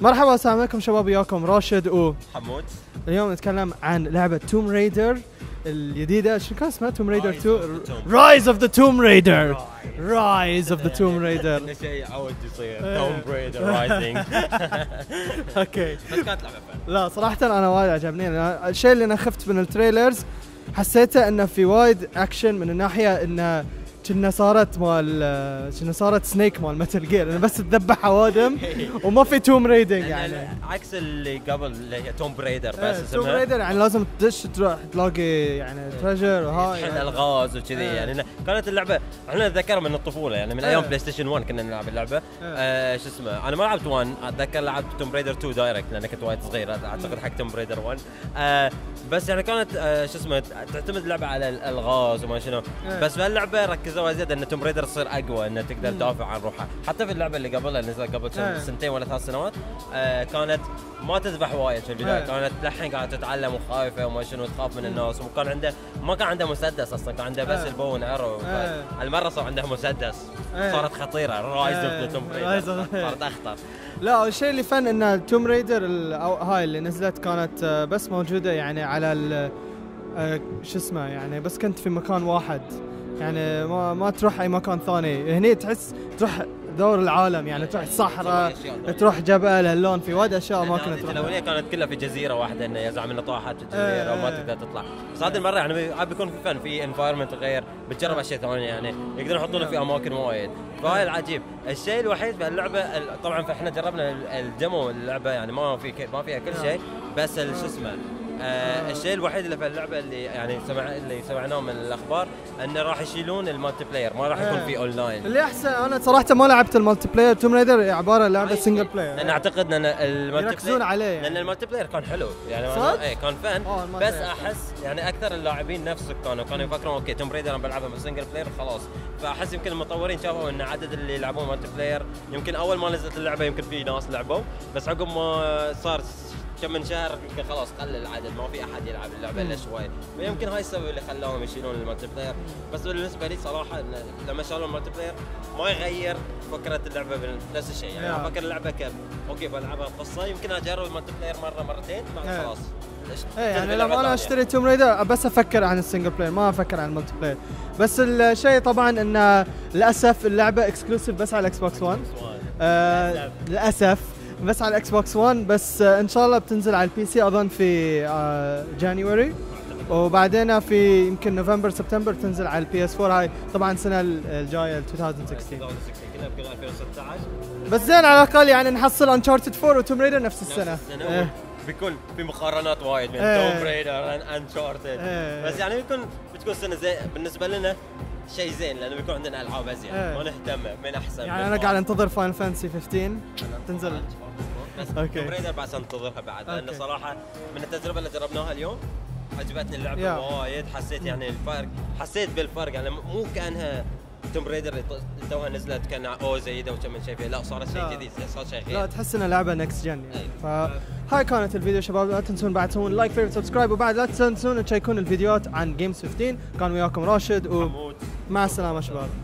مرحبا والسلام عليكم شباب، وياكم راشد وحمود. اليوم نتكلم عن لعبة توم رايدر الجديدة. شو كان اسمها؟ توم رايدر 2، رايز اوف ذا توم رايدر. رايز اوف ذا توم رايدر شيء عود يصير توم رايدر رايزنج. اوكي بس كانت لعبة فن. لا صراحة انا وايد عجبني. الشيء اللي انا خفت من التريلرز حسيته انه في وايد اكشن، من الناحية انه كنا صارت سنيك مال متل جير، انا بس تذبح اوادم وما في توم ريدنج يعني عكس اللي قبل اللي هي توم بريدر. بس توم بريدر يعني لازم تدش تروح تلاقي يعني تريجر وهاي يعني الغاز وكذي. يعني كانت اللعبه احنا نتذكرها من الطفوله، يعني من ايام بلاي ستيشن 1 كنا نلعب اللعبه. شو اسمه، انا ما لعبت 1، اتذكر لعبت توم بريدر 2 دايركت لان كنت وايد صغير اعتقد حق توم بريدر 1. بس يعني كانت شو اسمه تعتمد اللعبه على الغاز وما شنو. بس بهاللعبه ركز زيادة ان توم رايدر تصير اقوى، انه تقدر تدافع عن روحها. حتى في اللعبه اللي قبلها نزلت قبل سنتين ولا 3 سنوات كانت ما تذبح وايد في البدايه. كانت لحين قاعده تتعلم وخايفه وما شنو، تخاف من الناس. وكان عنده ما كان عنده مسدس اصلا، كان عنده بس البون ارو. المره صار عندها مسدس، صارت خطيره. رايز اوف توم رايدر صارت اخطر. لا الشيء اللي فن ان توم رايدر هاي اللي نزلت كانت بس موجوده يعني على شو اسمه، يعني بس كنت في مكان واحد، يعني ما تروح اي مكان ثاني. هني تحس تروح دور العالم، يعني تروح الصحراء، تروح جبل هاللون، في وايد اشياء ما كنت تروح. الاوليه كانت كلها في جزيره واحده، انه يزعم انه طاحت في جزيره وما تقدر تطلع. بس هذه المره يعني بيكون في فن، في انفايرمنت غير، بتجرب اشياء ثانيه، يعني يقدرون يحطونه في اماكن وايد. فهاي العجيب. الشيء الوحيد بهاللعبه طبعا فاحنا جربنا الديمو اللعبه، يعني ما فيها كل شيء، بس شو اسمه الشيء الوحيد اللي في اللعبه اللي يعني سمعناه من الاخبار انه راح يشيلون المالتي بلاير، ما راح يكون في اونلاين. اللي احسن انا صراحه ما لعبت المالتي بلاير. توم رايدر عباره لعبه سنجل بلاير، انا اعتقد ان يركزون عليه يعني. لان المالتي بلاير كان حلو يعني، اي كان فن، بس احس يعني اكثر اللاعبين نفسهم كانوا يفكرون اوكي توم رايدر انا بلعبها بالسنجل بلاير خلاص. فاحس يمكن المطورين شافوا ان عدد اللي يلعبون مالتي بلاير، يمكن اول ما نزلت اللعبه يمكن في ناس لعبوا، بس عقب ما صار كم من شهر يمكن خلاص قل العدد، ما في احد يلعب اللعبه الا شوي. فيمكن هاي السبب اللي خلاهم يشيلون المالتي بلاير. بس بالنسبه لي صراحه لما شالوا المالتي بلاير ما يغير فكره اللعبه بنفس الشيء. يعني افكر اللعبه اوكي بلعبها قصه، يمكن اجرب المالتي بلاير مره مرتين بعد خلاص. يعني لما انا اشتري توم رايدر بس افكر عن السنجل بلاير، ما افكر عن المالتي بلاير. بس الشيء طبعا ان للاسف اللعبه اكسكلوسيف بس على الاكس بوكس 1. للاسف بس على الاكس بوكس 1، بس ان شاء الله بتنزل على البي سي اظن في جانيوري، وبعدين في يمكن نوفمبر سبتمبر تنزل على البي اس 4. هاي طبعا السنه الجايه 2016 كنا بكل 2016. بس زين على الاقل يعني نحصل انشارتد 4 وتوم رايدر نفس السنه. بيكون في مقارنات وايد بين توم رايدر انشارتد، بس يعني بتكون سنه زي بالنسبه لنا شيء زين، لانه بيكون عندنا العاب ازين ما نهتم من احسن. يعني انا قاعد انتظر فاين فانسي 15 تنزل، بس توم رايدر بعد انتظرها بعد، لانه صراحه من التجربه اللي جربناها اليوم عجبتني اللعبه وايد. حسيت يعني الفرق، حسيت بالفرق. يعني مو كانها توم رايدر توها نزلت كان زايده وكم من شيء فيها، لا صارت شيء جديد، صار شيء غير. لا تحس انها لعبه نكست جن يعني. فهاي كانت الفيديو شباب. لا تنسون بعد تسوون لايك فيفرت سبسكرايب، وبعد لا تنسون تشيكون الفيديوهات عن جيمز 15. كان وياكم راشد ومع السلامه شباب.